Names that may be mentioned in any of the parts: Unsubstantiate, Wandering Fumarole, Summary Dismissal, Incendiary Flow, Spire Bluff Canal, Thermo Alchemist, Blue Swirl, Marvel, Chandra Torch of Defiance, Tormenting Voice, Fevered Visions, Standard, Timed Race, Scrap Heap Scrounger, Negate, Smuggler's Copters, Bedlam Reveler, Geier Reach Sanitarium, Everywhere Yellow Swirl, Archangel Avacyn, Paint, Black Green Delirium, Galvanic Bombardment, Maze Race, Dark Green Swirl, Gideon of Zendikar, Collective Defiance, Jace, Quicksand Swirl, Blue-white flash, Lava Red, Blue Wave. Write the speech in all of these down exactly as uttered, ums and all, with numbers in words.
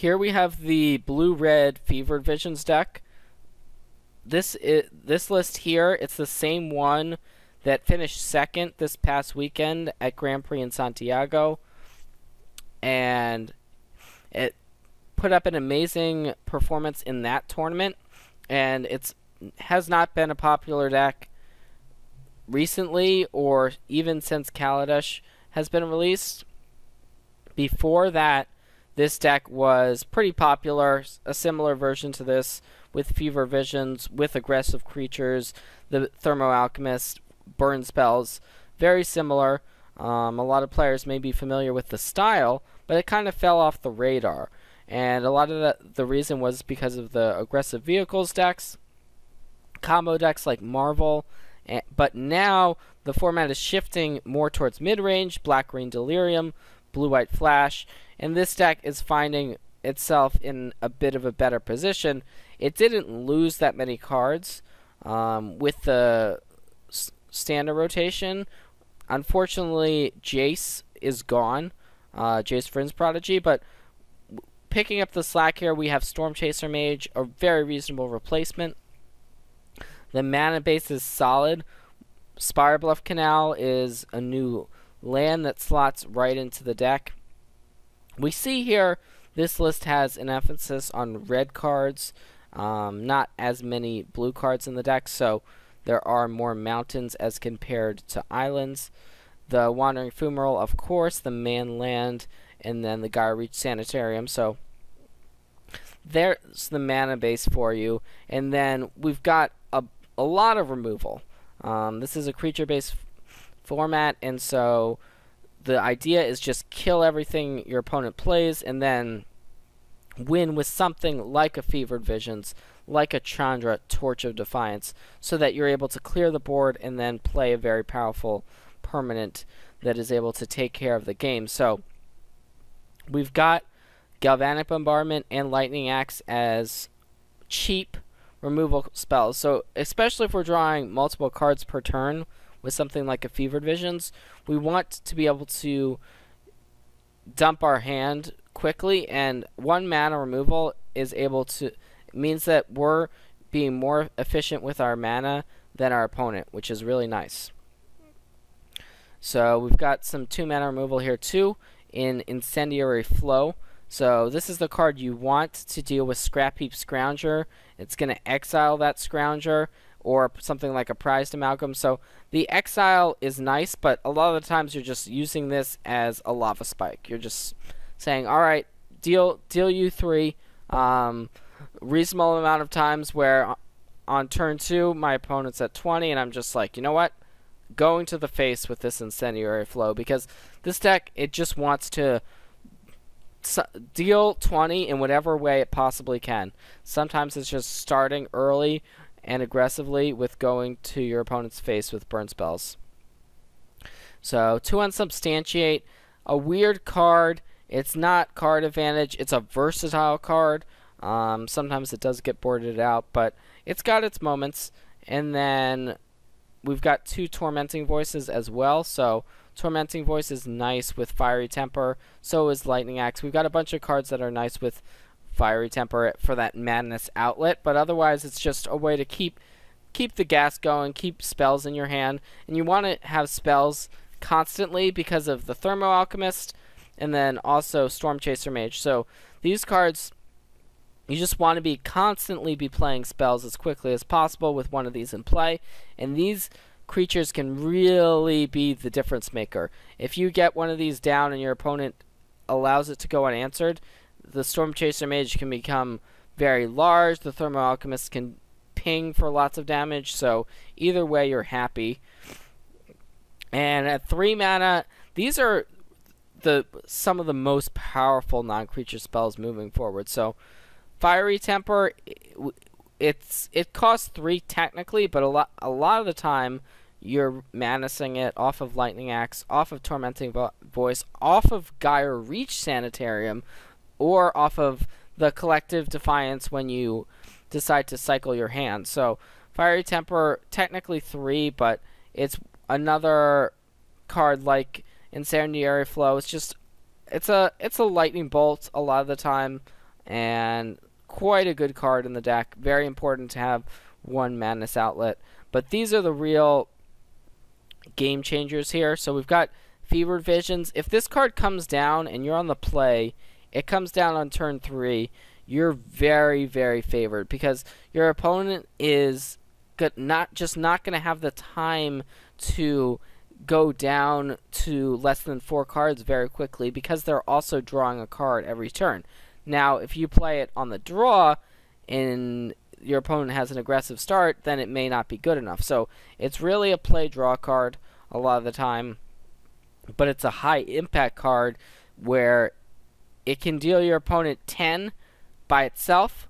Here we have the blue-red Fevered Visions deck. This is, this list here, it's the same one that finished second this past weekend at Grand Prix in Santiago. And it put up an amazing performance in that tournament. And it's has not been a popular deck recently or even since Kaladesh has been released. Before that, this deck was pretty popular, a similar version to this with Fevered Visions, with aggressive creatures, the Thermo Alchemist, burn spells, very similar. Um, a lot of players may be familiar with the style, but it kind of fell off the radar. And a lot of the, the reason was because of the aggressive vehicles decks, combo decks like Marvel, and, but now the format is shifting more towards mid-range, Black Green Delirium, Blue-white flash, and this deck is finding itself in a bit of a better position. It didn't lose that many cards um, with the standard rotation. Unfortunately, Jace is gone, uh, Jace Friend's Prodigy, but picking up the slack here, we have Storm Chaser Mage, a very reasonable replacement. The mana base is solid. Spire Bluff Canal is a new land that slots right into the deck. We see here this list has an emphasis on red cards, um, not as many blue cards in the deck, so there are more mountains as compared to islands. The Wandering Fumarole, of course, the man land, and then the Geier Reach Sanitarium. So there's the mana base for you, and then we've got a, a lot of removal. Um, this is a creature based format, and so the idea is just kill everything your opponent plays and then win with something like a Fevered Visions, like a Chandra Torch of Defiance, so that you're able to clear the board and then play a very powerful permanent that is able to take care of the game. So we've got Galvanic Bombardment and Lightning Axe as cheap removal spells, so especially if we're drawing multiple cards per turn with something like a Fevered Visions, we want to be able to dump our hand quickly, and one mana removal is able to means that we're being more efficient with our mana than our opponent, which is really nice. So we've got some two mana removal here too in Incendiary Flow. So this is the card you want to deal with Scrap Heap Scrounger. It's going to exile that Scrounger, or something like a Prized Amalgam. So the exile is nice, but a lot of the times you're just using this as a lava spike. You're just saying, all right, deal deal you three. Um, reasonable amount of times where on turn two, my opponent's at twenty, and I'm just like, you know what? Going to the face with this Incendiary Flow, because this deck, it just wants to deal twenty in whatever way it possibly can. Sometimes it's just starting early and aggressively with going to your opponent's face with burn spells. So to Unsubstantiate, a weird card. It's not card advantage. It's a versatile card. Um, sometimes it does get boarded out, but it's got its moments. And then we've got two Tormenting Voices as well. So Tormenting Voice is nice with Fiery Temper. So is Lightning Axe. We've got a bunch of cards that are nice with Fiery Temper for that madness outlet, but otherwise it's just a way to keep keep the gas going, keep spells in your hand, and you want to have spells constantly because of the Thermo Alchemist and then also Storm Chaser Mage. So these cards, you just want to be constantly be playing spells as quickly as possible with one of these in play, and these creatures can really be the difference maker. If you get one of these down and your opponent allows it to go unanswered, the Storm Chaser Mage can become very large. The Thermo Alchemist can ping for lots of damage. So either way, you're happy. And at three mana, these are the some of the most powerful non-creature spells moving forward. So Fiery Temper, it's it costs three technically, but a lot a lot of the time you're manacing it off of Lightning Axe, off of Tormenting Voice, off of Geier Reach Sanitarium, or off of the Collective Defiance when you decide to cycle your hand. So Fiery Temper, technically three, but it's another card like Incendiary Flow. It's just, it's a, it's a lightning bolt a lot of the time. and quite a good card in the deck. Very important to have one madness outlet. But these are the real game changers here. So we've got Fevered Visions. If this card comes down and you're on the play, it comes down on turn three, you're very, very favored, because your opponent is not just not going to have the time to go down to less than four cards very quickly, because they're also drawing a card every turn. Now, if you play it on the draw and your opponent has an aggressive start, then it may not be good enough. So it's really a play-draw card a lot of the time, but it's a high-impact card where it can deal your opponent ten by itself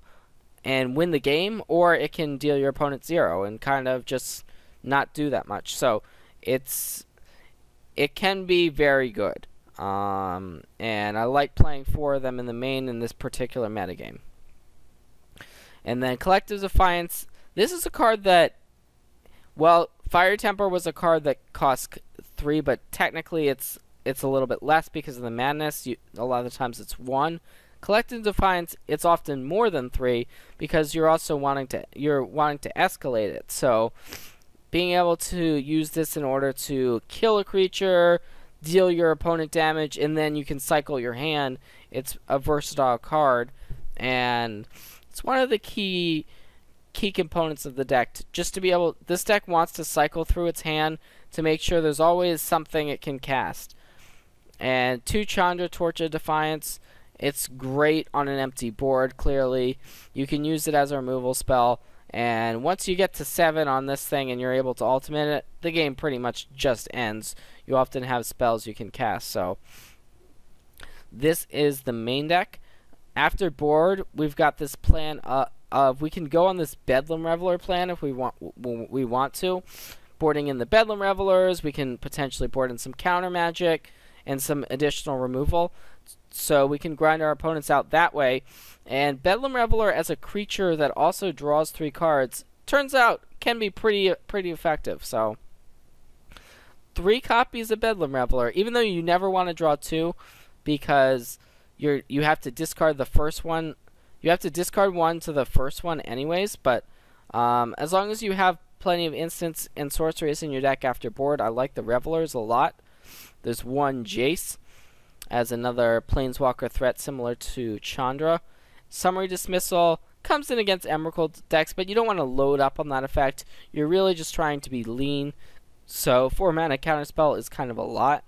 and win the game, or it can deal your opponent zero and kind of just not do that much. So it's it can be very good, um, and I like playing four of them in the main in this particular metagame. And then Collective Defiance. This is a card that, well, Fiery Temper was a card that cost three, but technically it's it's a little bit less because of the madness. You, a lot of the times it's one. Collective Defiance, it's often more than three because you're also wanting to you're wanting to escalate it. So being able to use this in order to kill a creature, deal your opponent damage, and then you can cycle your hand. It's a versatile card, and it's one of the key key components of the deck. Just to be able, this deck wants to cycle through its hand to make sure there's always something it can cast. And two Chandra Torch of Defiance, it's great on an empty board. Clearly, you can use it as a removal spell. And once you get to seven on this thing and you're able to ultimate it, the game pretty much just ends. You often have spells you can cast. So this is the main deck. After board, we've got this plan uh, of we can go on this Bedlam Reveler plan if we want we want to. Boarding in the Bedlam Revelers, we can potentially board in some counter magic and some additional removal. So we can grind our opponents out that way. And Bedlam Reveler as a creature that also draws three cards, turns out can be pretty pretty effective. So three copies of Bedlam Reveler, even though you never want to draw two, because you're you have to discard the first one. You have to discard one to the first one anyways, but um, as long as you have plenty of instants and sorceries in your deck after board, I like the Revelers a lot. There's one Jace as another planeswalker threat similar to Chandra. Summary Dismissal comes in against Emrakul decks, but you don't want to load up on that effect. You're really just trying to be lean. So four mana counterspell is kind of a lot.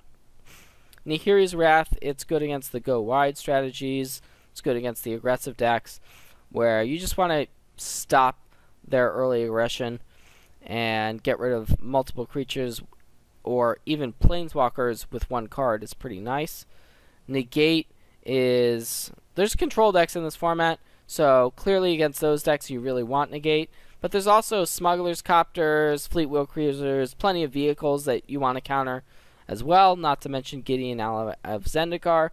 Nahiri's Wrath, it's good against the go wide strategies. It's good against the aggressive decks where you just want to stop their early aggression and get rid of multiple creatures or even planeswalkers with one card is pretty nice. Negate is, there's control decks in this format, so clearly against those decks you really want Negate, but there's also Smuggler's Copters, Fleetwheel Cruisers, plenty of vehicles that you want to counter as well, not to mention Gideon of Zendikar.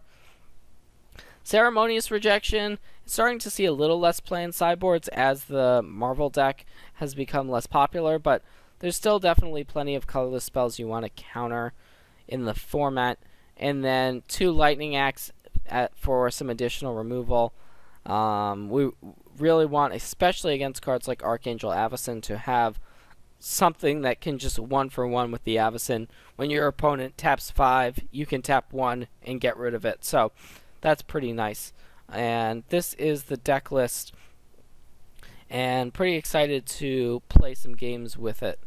Ceremonious Rejection, starting to see a little less play in sideboards as the Marvel deck has become less popular, but there's still definitely plenty of colorless spells you want to counter in the format. And then two Lightning Axe at, for some additional removal. Um, we really want, especially against cards like Archangel Avacyn, to have something that can just one for one with the Avacyn. When your opponent taps five, you can tap one and get rid of it. So that's pretty nice. And this is the deck list, and pretty excited to play some games with it.